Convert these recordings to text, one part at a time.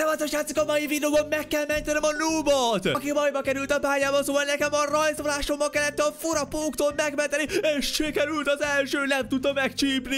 Szevatos játszik a mai videóban, meg kell mentenem a noobot, aki bajba került a pályában, szóval nekem a rajzolásommal kellett a fura póktól megmenteni, és sikerült az első, nem tudta megcsípni.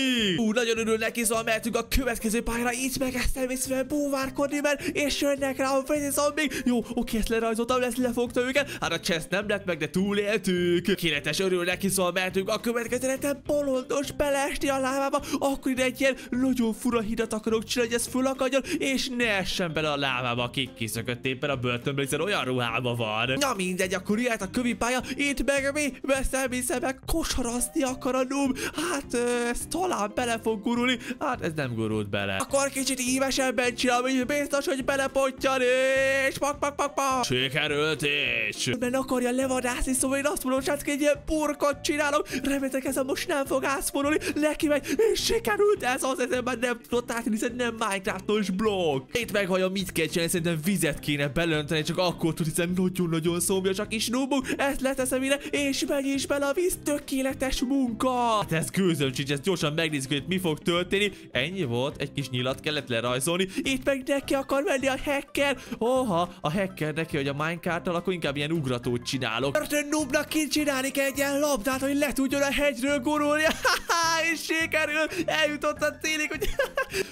Nagyon örül neki, szóval mehetünk a következő pályára, így meg ezt természetesen búvárkodni, mert és jönnek rá a fényi zombik. Jó, oké, ezt lerajzoltam, lesz lefogta őket, hát a chest nem lett meg, de túléltük. Kiletes örül neki, szóval mehetünk a következő neten bolondos beleesni a lávába, akkor ide egy ilyen nagyon fura hidat akarok csinálni, hogy ez fölakadjon, és ne essen bele a lávába, akik kiszökött éppen a börtönből, hiszen olyan ruhába van. Na mindegy, akkor jöhet a kövi pálya, itt meg mi veszel, meg kosarazni akar a noob. Hát ez talán bele fog gurulni, hát ez nem gurult bele. Akkor kicsit ívesebben csinálom, így biztos, hogy belepottyan, és pak. Sikerült is. Mert akarja levadászni, szóval én azt mondom, srácok, egy ilyen burkot csinálom, reméltek ezzel most nem fog ászforulni, neki megy, és sikerült ez az, ezen már nem tudott átni, hiszen nem Minecraftos blokk. Itt meg vajon mit kell csinálni, szerintem vizet kéne belönteni, csak akkor tud, hiszen nagyon-nagyon szomjasak is noobok, ezt leteszem ide, és megy is bele a víz, tökéletes munka. Hát ez kőzömcsincs, ezt gyorsan megnézzük, hogy mi fog történni. Ennyi volt, egy kis nyilat kellett lerajzolni, itt meg neki akar menni a hacker. Oha, a hacker neki, hogy a Minecraft-tal, akkor inkább ilyen ugratót csinálok. Mert noobnak kint csinálni kell egy ilyen labdát, hogy le tudjon a hegyről gurulni. És sikerül, eljutott a célig, hogy...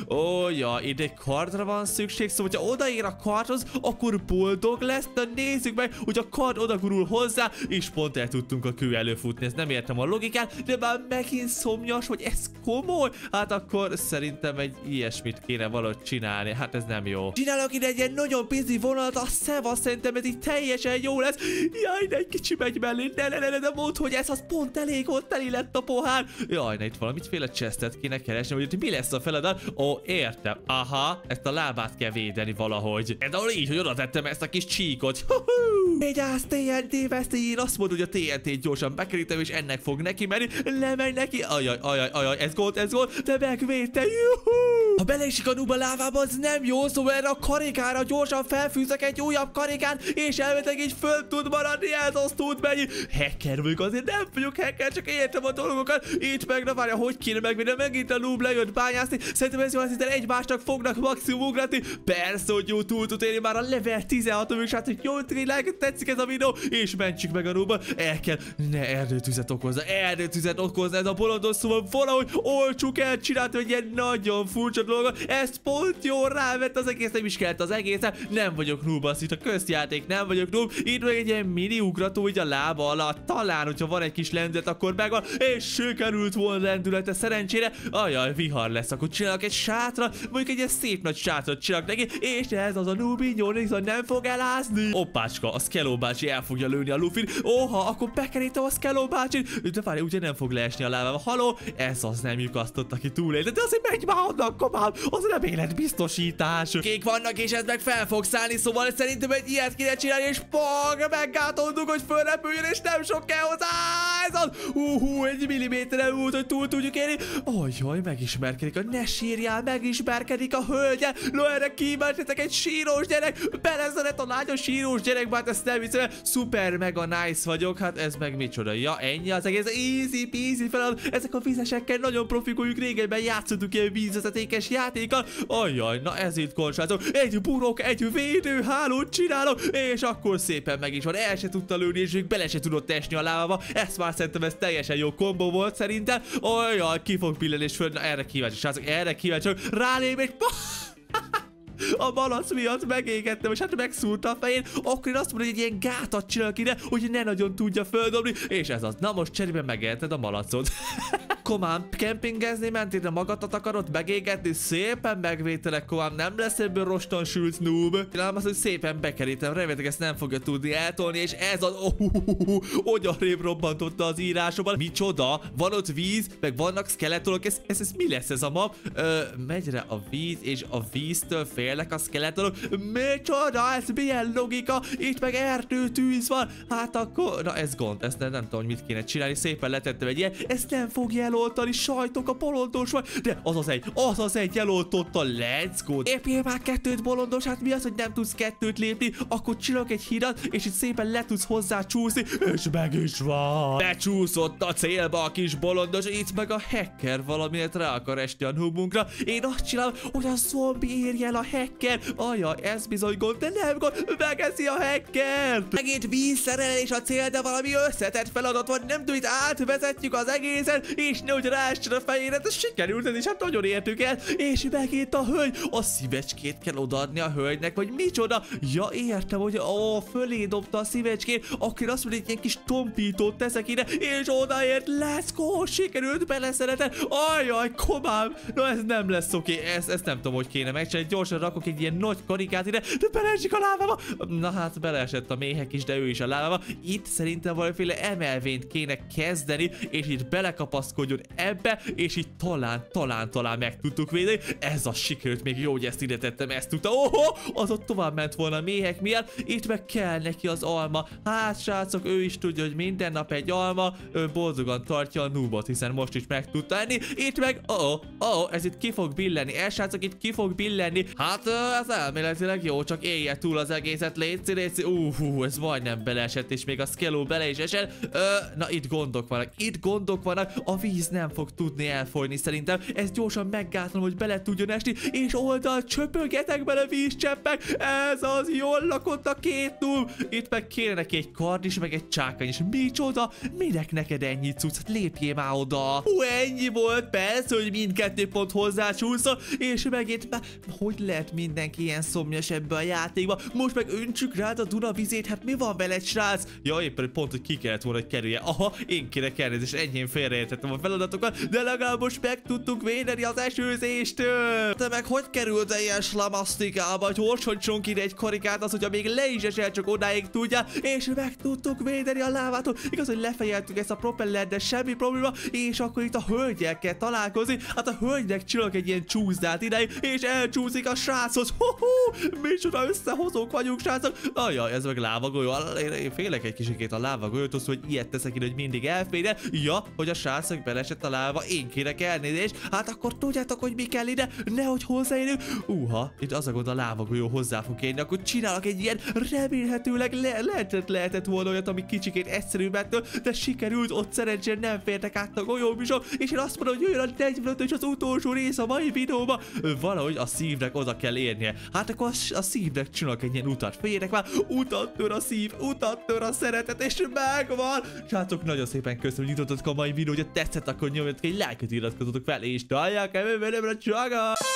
Ó, ja, itt egy kardra van szükség, szóval ha odaér a kardhoz, akkor boldog lesz. Na nézzük meg, hogy a kard odagurul hozzá, és pont el tudtunk a kő előfutni. Ez nem értem a logikát, de már megint szomjas, hogy ez komoly. Hát akkor szerintem egy ilyesmit kéne valahogy csinálni, hát ez nem jó. Csinálok ide egy ilyen nagyon pici vonalat, a szeva, szerintem ez így teljesen jó lesz. Jaj, ne, egy kicsi megy mellé, ne mondd, hogy ez az pont elég, ott teli lett a pohár. Jaj, ne, itt valamiféle chestet kéne keresni, hogy mi lesz a feladat. Ó, értem. Aha, ezt a lábát kell védeni valahogy. Ez ahol így, hogy oda tettem ezt a kis csíkot. Vigyázz, TNT veszély, én azt mondom, hogy a TNT-t gyorsan bekerítem, és ennek fog neki menni. Lemegy neki. Ajaj, ajaj, ajaj, ez gól, de megvédte. Juhú! Ha beleesik a noob a lávába, az nem jó, szóval erre a karikára gyorsan felfűzek egy újabb karikán, és elméletileg így föl tud maradni, ez az tud menni. Hacker vagyok, azért nem vagyok hacker, csak értem a dolgokat. Itt meg na várja, hogy kéne megvédeni, megint a noob lejött bányászni. Szerintem ez jó, hiszen egymásnak fognak maximum ugrani. Persze, hogy jó, túl tud élni már a level 16-on, és hát, hogy jó, tényleg tetszik ez a videó, és mentsük meg a noobot. El kell, ne erdőtüzet okozna ez a bolondos, szóval valahogy olcsuk el, csinált egy ilyen nagyon furcsa dolgot. Ez pont jó rávett az egész, nem is kellett az egészen. Nem vagyok noob, az itt a közjáték, nem vagyok noob. Itt meg egy ilyen mini ugrató, így a lába alatt, talán, hogyha van egy kis lendület, akkor megvan, és sikerült volna lendülete szerencsére. Ajaj, vihar lesz, akkor csinálok egy sátrat, mondjuk egy ilyen szép nagy sátrat csinálok neki, és ez az a noobi nyolc, nem fog elázni. Oppácska, a Skeló bácsi el fogja lőni a Lufin. Oha, akkor bekerítem a Skeló bácsit, de várj, ugye nem fog leesni a lábába. Haló, ez az nem lyukasztott, aki túlélte, de azért megy már onnan, komám, az nem életbiztosítás. Kék vannak, és ez meg fel fog szállni, szóval szerintem egy ilyet kéne csinálni, és pang, meggátoltuk, hogy fölrepüljön, és nem sok kell hozzá. Ez az, egy milliméterre út, hogy túl tudjuk élni. Ajaj, megismerkedik a ne sírjál, megismerkedik a hölgye. No, erre kíváncsiak, egy sírós gyerek, belezeret a lánya, sírós gyerek, bár ezt nem hiszem, szuper mega nice vagyok, hát ez meg micsoda. Ja, ennyi az egész, easy peasy feladat, ezek a vizesekkel nagyon profikuljunk, régebben játszottuk ilyen vízvezetékes játékkal. Ajaj, na ez itt konstrátok, egy burok, egy védőhálót csinálok, és akkor szépen meg is van, el se tudta lőni, és még bele se tudott esni a lávába. Ezt már szerintem, ez teljesen jó kombó volt szerintem. Ajaj, ki fog pillen és föl, na erre kíváncsi, srácok, erre kíváncsi, rálém egy a malac miatt megégettem, és hát megszúrta a fején. Akkor én azt mondom, hogy egy ilyen gátat csinálok ide, hogy ne nagyon tudja földobni, és ez az. Na most cserébe megeheted a malacod. Komám, kempingezni mentél, de magadat akarod megégetni? Szépen megvételek, komám, nem lesz ebből rostan sült noob. Talán azt, hogy szépen bekerítem, reméltek ezt nem fogja tudni eltolni, és ez az... Ogyarrébb robbantotta az írásomban. Micsoda, van ott víz, meg vannak skeletorok, ez mi lesz ez a map? Megy rá a víz, és a víztől félnek a skeletorok. Micsoda, ez milyen logika? Itt meg erdőtűz van. Hát akkor... Na ez gond, ezt nem tudom, hogy mit kéne csinálni. Szépen letettem egy ilyen, ezt nem fogja elolni. eloltani, sajtok, a bolondos vagy. De az az egy eloltotta, let's go. Épjél már kettőt, bolondos, hát mi az, hogy nem tudsz kettőt lépni? Akkor csinálok egy hidat, és itt szépen le tudsz hozzá csúszni, és meg is van. Becsúszott a célba a kis bolondos, itt meg a hacker valamiért rá akar esni a noobunkra. Én azt csinálom, hogy a zombi érje el a hacker. Ajaj, ez bizony gond, de nem gond, megeszi a hackert. Megint vízszerelés a cél, de valami összetett feladat van, nem tudj, átvezetjük az egészen, és nehogy ráessen a fejére, ez sikerült, és hát nagyon értük el, és megint a hölgy, a szívecskét kell odaadni a hölgynek, vagy micsoda? Ja, értem, hogy ó, fölé dobta a szívecskét, akkor azt mondja, hogy egy kis tompítót teszek ide, és odaért, let's go, sikerült, beleszeretem, ajaj, komám, na ez nem lesz oké, ezt nem tudom, hogy kéne megcsinálni, gyorsan rakok egy ilyen nagy karikát ide, de beleesik a lábába, na hát beleesett a méhek is, de ő is a lábába, itt szerintem valamiféle emelvényt kéne kezdeni, és itt belekapaszkodjon ebbe, és itt talán meg tudtuk védeni. Ez a sikerült, még jó, hogy ezt ide tettem, ezt tudta. Oho, az ott tovább ment volna a méhek miatt, itt meg kell neki az alma. Hát srácok, ő is tudja, hogy minden nap egy alma, ő boldogan tartja a noobot, hiszen most is meg tudta enni. Itt meg, ez itt ki fog billenni, srácok, itt ki fog billenni. Hát ez elméletileg jó, csak élje túl az egészet, léci, léci. Ez majdnem beleesett, és még a Skeló bele is esett. Na itt gondok vannak, a víz nem fog tudni elfolyni szerintem, ezt gyorsan meggátlom, hogy bele tudjon esni, és oldal csöpögetek bele vízcseppek, ez az, jól lakott a két noob, itt meg kéne neki egy kard is, meg egy csákány is, micsoda, minek neked ennyi cucc, hát lépjél már oda. Hú, ennyi volt, persze, hogy mindkettő pont hozzácsúszol, és megint már, hogy lehet mindenki ilyen szomjas ebbe a játékba, most meg öntsük rád a Duna vizét, hát mi van veled, srác? Ja, éppen pont, hogy ki kellett volna, hogy kerülje, aha, én kérek elnézést, enyhén félreértettem a feladatokat, de legalább most meg tudtuk védeni az esőzéstől. Te meg hogy került el ilyen slamasztikába, hogy horsodtsunk ide egy karikát, az, hogyha még le is esel, csak odáig tudja, és meg tudtuk védeni a lávától. Igaz, hogy lefejeltük ezt a propellert, de semmi probléma, és akkor itt a hölgyel kell találkozni, hát a hölgynek csinálok egy ilyen csúzdát ideig, és elcsúszik a sráchoz. Micsoda összehozók vagyunk, srácok. Ajaj, ez meg lávagolyó, én félek egy kicsikét a lávagolyótól, hogy ilyet teszek ide, hogy mindig elféde. Ja, hogy a srácok beleesett a lába, én kérek elnézést, hát akkor tudjátok, hogy mi kell ide, nehogy hozzáérünk. Itt az a gond, a lávagolyó hozzá fog érni, akkor csinálok egy ilyen remélhetőleg lehetett volna olyat, ami kicsikét egyszerűbbettől, de sikerült, ott szerencsére nem fértek át a golyóbisok, és én azt mondom, hogy jöjjön a 45 és az utolsó rész a mai videóba, valahogy a szívnek oda kell érnie. Hát akkor a szívnek csinálok egy ilyen utat, féljetek már, utat tör a szív, utat tör a szeretet, és megvan. Srácok, nagyon szépen köszönöm, hogy nyitottatok a mai videót, hogyha tetszett, akkor nyomjatok egy lájkot, iratkozzatok fel, és találják el, a csaga!